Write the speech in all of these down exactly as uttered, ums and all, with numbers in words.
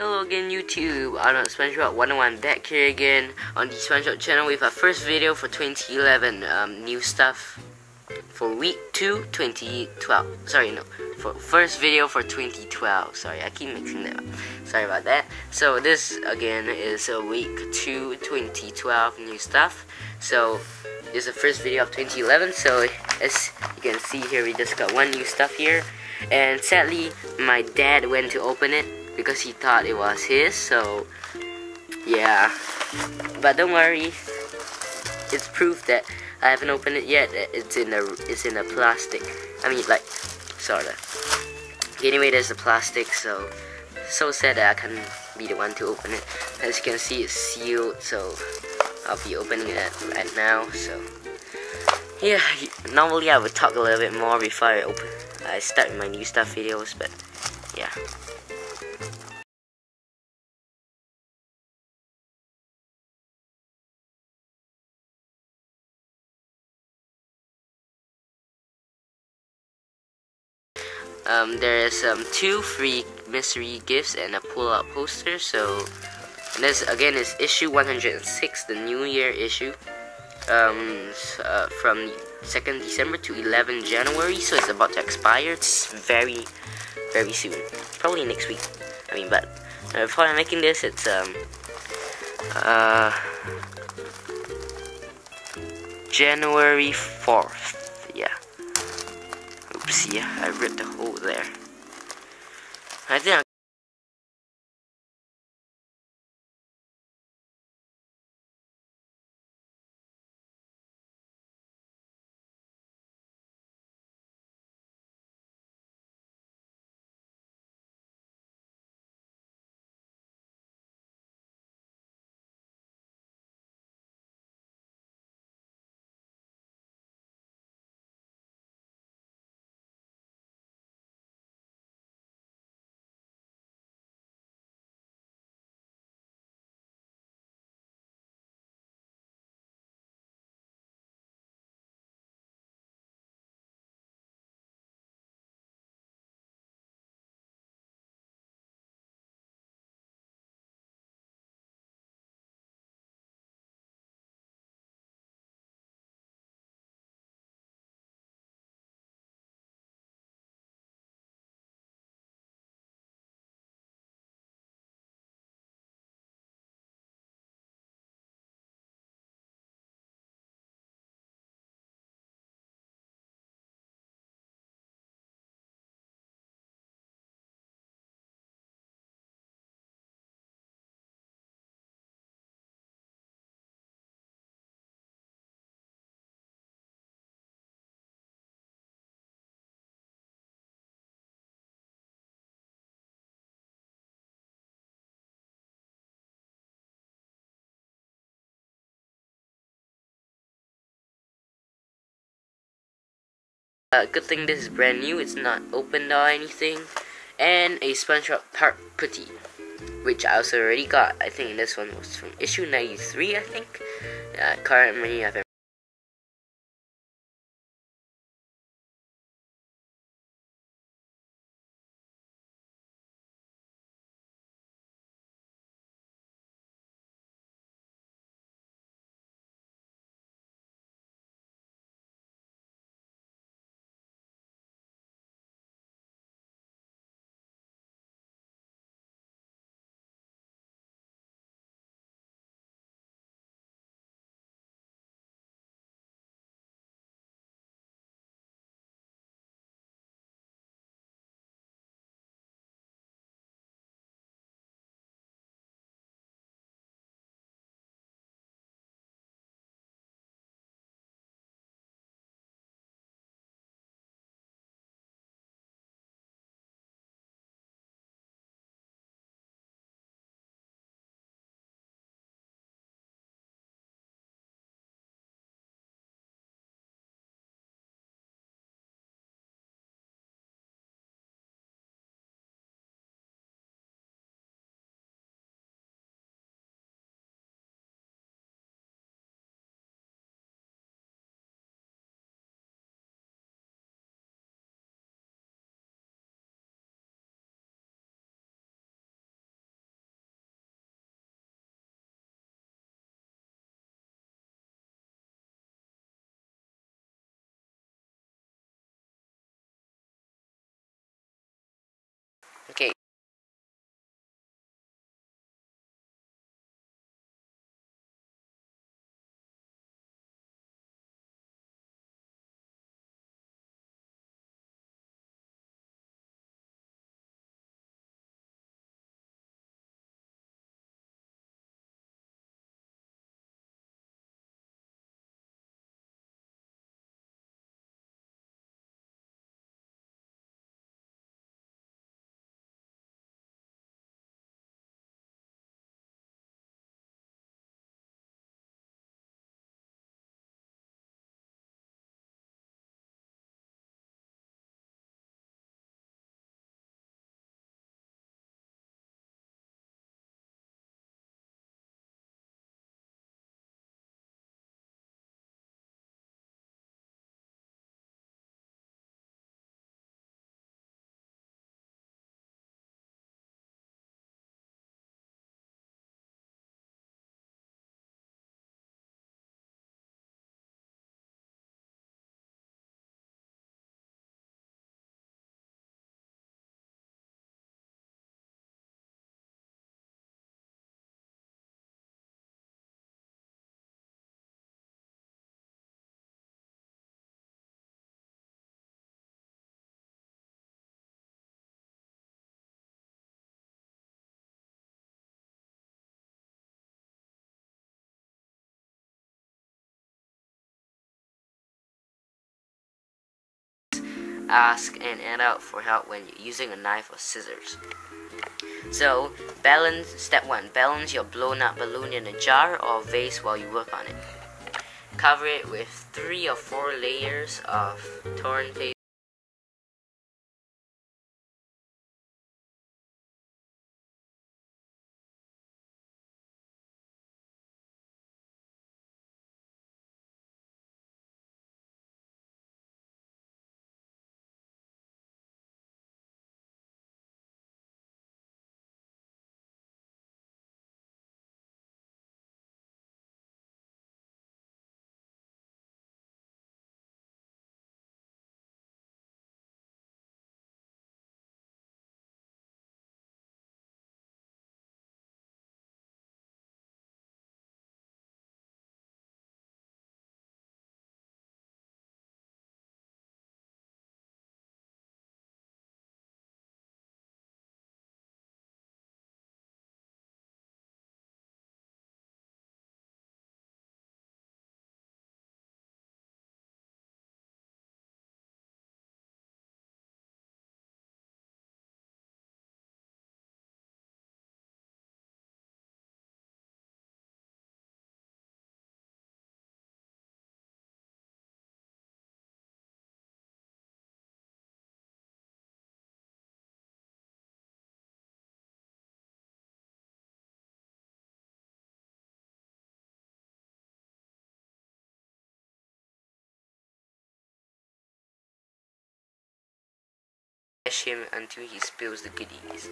Hello again, YouTube. I'm SpongeBob one oh one back here again on the SpongeBob channel with our first video for twenty eleven. Um, new stuff for week two, twenty twelve. Sorry, no, for first video for twenty twelve. Sorry, I keep mixing that up. Sorry about that. So this again is a week two, twenty twelve new stuff. So this is the first video of twenty eleven. So as you can see here, we just got one new stuff here. And sadly, my dad went to open it because he thought it was his, so yeah. But don't worry, it's proof that I haven't opened it yet. It's in a it's in a plastic. I mean, like, sorta. Anyway, there's the plastic, so so sad that I can't be the one to open it. As you can see, it's sealed, so I'll be opening it right now. So yeah, normally I would talk a little bit more before I open. I start my new stuff videos, but yeah. Um, there is um, two free mystery gifts and a pull-out poster. So, and this again is issue one hundred six, the New Year issue, um, uh, from second December to eleven January. So it's about to expire. It's very, very soon. Probably next week. I mean, but uh, before I'm making this, it's um, uh, January fourth. See, I ripped the hole there. I think I Uh, good thing this is brand new, it's not opened or anything. And a SpongeBob Park Putty, which I also already got. I think this one was from issue ninety-three, I think. Uh, currently, I've ask an adult for help when using a knife or scissors. So, balance, step one, balance your blown up balloon in a jar or vase while you work on it. Cover it with three or four layers of torn paper. Bash him until he spills the goodies.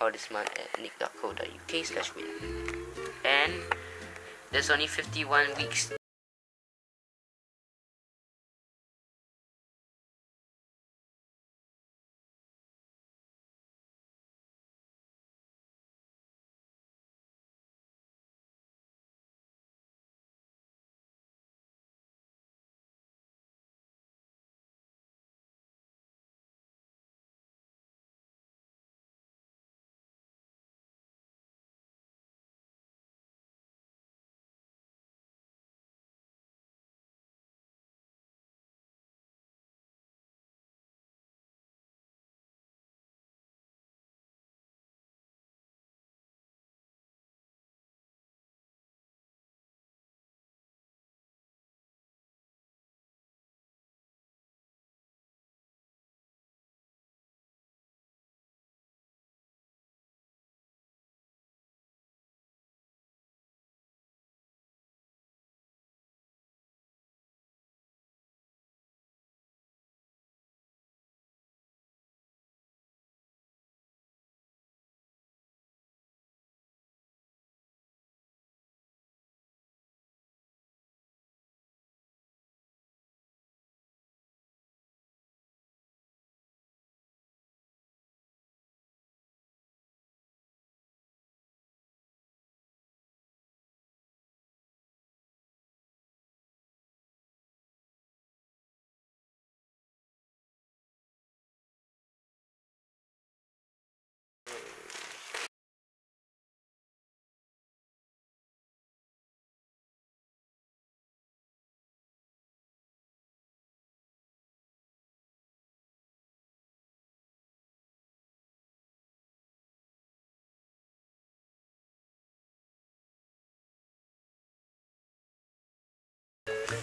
Or this month at nick.co.uk slash win. And there's only fifty-one weeks.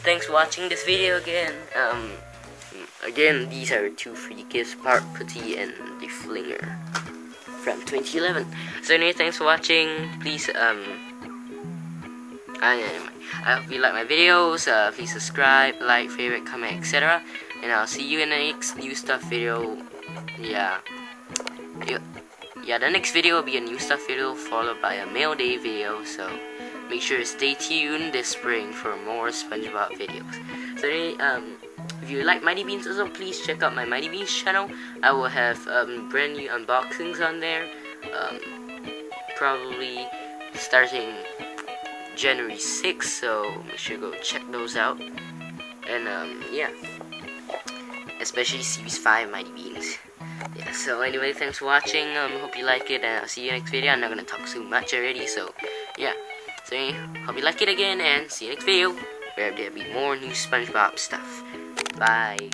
Thanks for watching this video again. Um, again, these are two free gifts, Part Putty and the Flinger from twenty eleven. So anyway, thanks for watching. Please, um, I, anyway, I hope you like my videos. Uh, please subscribe, like, favorite, comment, et cetera. And I'll see you in the next new stuff video. Yeah. Yeah, the next video will be a new stuff video followed by a mail day video. So make sure to stay tuned this spring for more SpongeBob videos. So anyway, um, if you like Mighty Beans also, please check out my Mighty Beans channel. I will have um, brand new unboxings on there. Um, probably starting January sixth, so make sure to go check those out. And um, yeah, especially series five Mighty Beans. Yeah, so anyway, thanks for watching. Um, hope you like it, and I'll see you next video. I'm not gonna talk so much already, so yeah. So anyway, hope you like it again, and see you next video, where there'll be more new SpongeBob stuff. Bye.